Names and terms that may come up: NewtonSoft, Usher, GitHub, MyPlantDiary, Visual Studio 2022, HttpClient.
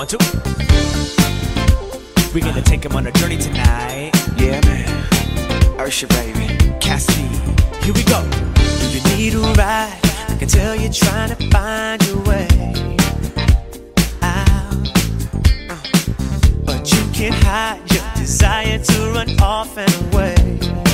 one, two. We're gonna take him on a journey tonight. Yeah, man. Usher, baby. Cassie. Here we go. Do you need a ride? I can tell you're trying to find your way out. But you can't hide your desire to run off and away.